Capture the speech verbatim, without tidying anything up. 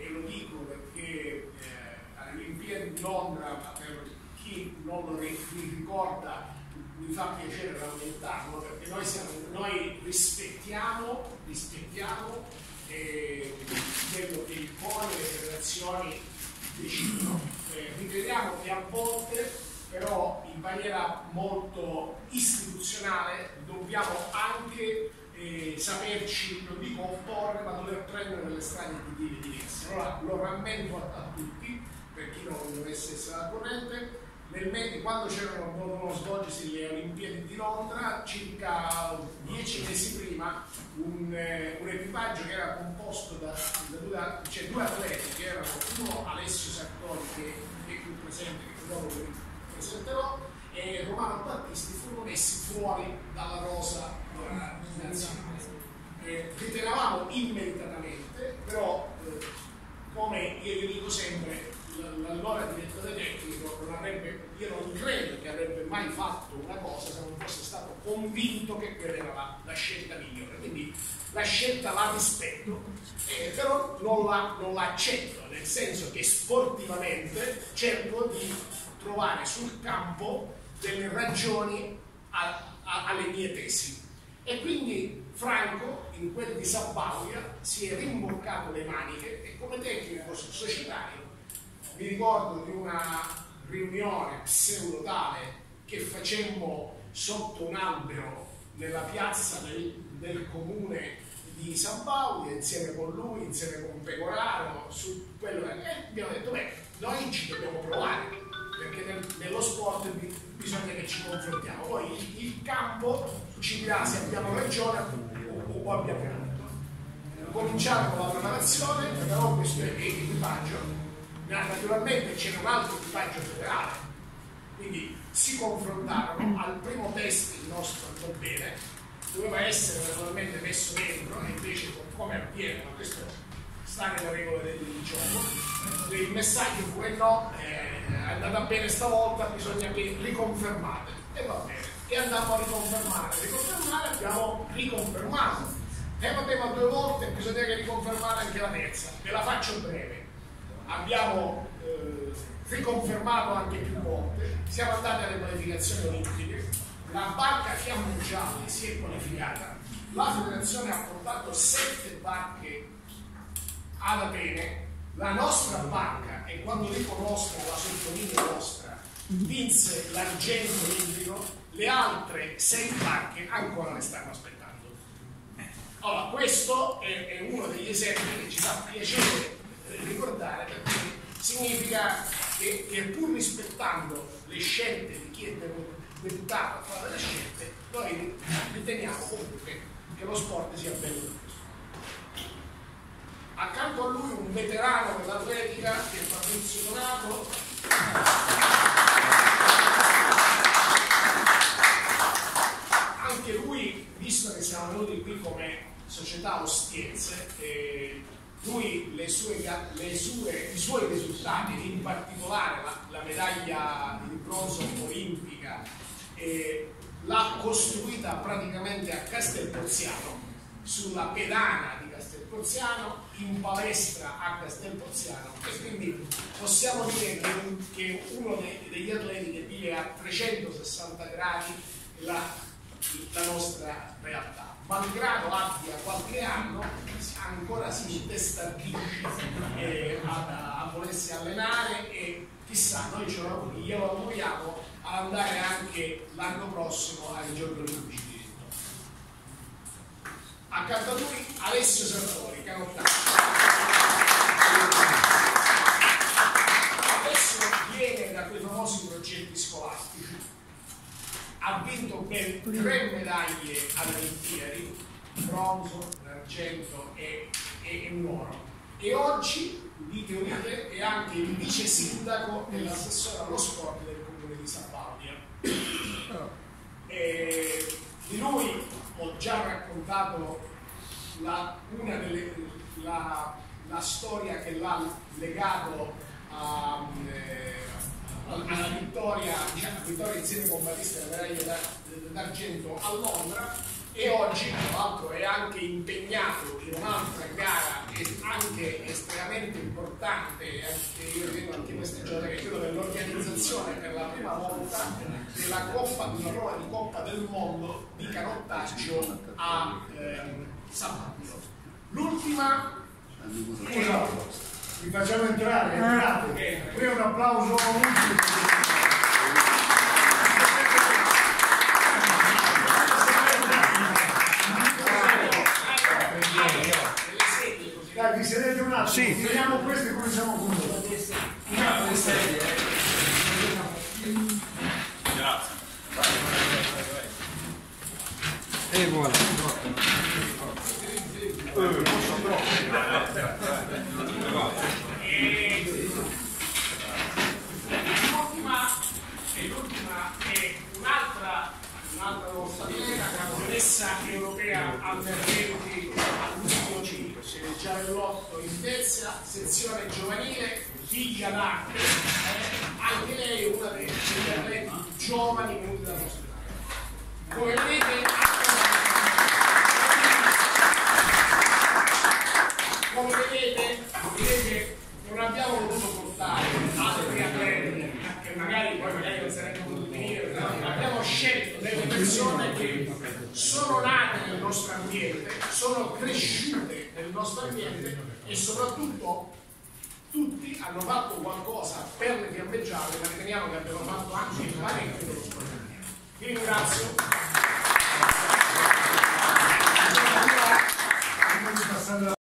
e lo dico perché eh, alle Olimpiadi di Londra, per chi non lo ricorda, mi fa piacere raccontarlo, perché noi, siamo, noi rispettiamo, rispettiamo eh, quello che poi le federazioni decidono. Eh, rivediamo che a volte, però in maniera molto istituzionale, dobbiamo anche eh, saperci, non dico opporre, ma dover prendere delle strade di diverse. Allora lo rammento a, a tutti, per chi non dovesse essere al corrente. Nel mese, quando c'erano svolgersi le Olimpiadi di Londra, circa dieci mesi prima, un, eh, un equipaggio che era composto da, da due, cioè due atleti, che erano uno Alessio Sartori, che è qui presente, che dopo vi presenterò, e Romano Battisti, furono messi fuori dalla rosa nazionale. Eh, ritenevamo immeritatamente, però, eh, come io vi dico sempre, l'allora direttore tecnico non avrebbe, io non credo che avrebbe mai fatto una cosa se non fosse stato convinto che quella era la, la scelta migliore, quindi la scelta la rispetto, eh, però non la, non la accetto, nel senso che sportivamente cerco di trovare sul campo delle ragioni a, a, alle mie tesi. E quindi Franco, in quel di Sabaudia, si è rimboccato le maniche e come tecnico societario mi ricordo di una riunione pseudotale che facemmo sotto un albero nella piazza del, del comune di Sabaudia, insieme con lui, insieme con Pecoraro, su quello che eh, abbiamo detto, beh, noi ci dobbiamo provare, perché nel, nello sport bisogna che ci confrontiamo, poi il, il campo ci dirà se abbiamo ragione o, o abbiamo ragione. Cominciamo con la preparazione, però questo è l'equipaggio. Naturalmente c'era un altro equipaggio federale, quindi si confrontarono. Al primo test il nostro andò bene, doveva essere naturalmente messo dentro, e invece, come avviene, ma questo sta nelle regole del gioco, il messaggio fu e no, è andata bene stavolta, bisogna che riconfermate, e va bene, e andammo a riconfermare, riconfermare, abbiamo riconfermato, e va bene due volte, bisogna che riconfermare anche la terza, ve la faccio breve. Abbiamo eh, riconfermato anche più volte, siamo andati alle qualificazioni olimpiche, la barca Fiamme Gialle si è qualificata, la federazione ha portato sette barche ad Atene, la nostra barca, e quando dico nostra, la sottolineo nostra, vinse l'argento olimpico, le altre sei barche ancora le stanno aspettando. Allora, questo è, è uno degli esempi che ci fa piacere ricordare, perché significa che, che pur rispettando le scelte di chi è deputato a fare le scelte, noi riteniamo comunque che lo sport sia bello per questo. Accanto a lui un veterano dell'atletica che è Fabrizio Donato, anche lui, visto che siamo venuti qui come società ostiense, eh, lui le sue, le sue, i suoi risultati, in particolare la, la medaglia di bronzo olimpica, eh, l'ha costruita praticamente a Castel Porziano, sulla pedana di Castel Porziano, in palestra a Castel Porziano, e quindi possiamo dire che, che uno dei, degli atleti che vive a trecentosessanta gradi la, la nostra realtà. Malgrado abbia qualche anno, ancora si destabilisce eh, a, a volersi allenare, e chissà, noi ce lo glielo auguriamo ad andare anche l'anno prossimo ai Giochi Olimpici di Rio. Accanto a lui Alessio Sartori, canottaggio. Adesso viene da quei famosi progetti scolastici. Ha vinto ben tre medaglie alle Olimpiadi, bronzo, argento e, e, e oro. E oggi, udite udite, è anche il vice sindaco e l'assessore allo sport del comune di Sabaudia. E di lui ho già raccontato la, una delle, la, la storia che l'ha legato a... Eh, alla vittoria, vittoria insieme con Battisti, la medaglia d'argento a Londra, e oggi tra l'altro è anche impegnato in un'altra gara anche estremamente importante, anche io credo anche questa giornata che credo dell'organizzazione per la prima volta della Coppa, di una prova di Coppa del Mondo di canottaggio a eh, Sabaudia. L'ultima, scusa, vi facciamo entrare, entrate, okay. Qui un applauso a tutti. Dai, vi sedete un attimo, sì. Vediamo questo e cominciamo con voi. Grazie. E voilà. L'ultima è l'ultima è un'altra un'altra nostra linea, la promessa europea al Giallotto in terza sezione giovanile, figlia d'arte, eh, anche lei è una delle atleti giovani venuti dalla nostra Italia. Come vedete, anche... come vedete, vedete, non abbiamo voluto portare altri atleti che magari poi magari non sarebbero potuti venire, però abbiamo scelto delle persone che sono nate nel nostro ambiente, sono cresciute nel nostro ambiente e soprattutto tutti hanno fatto qualcosa per le Fiamme Gialle, ma riteniamo che abbiano fatto anche il parecchio dello sport. Vi ringrazio. Allora, io...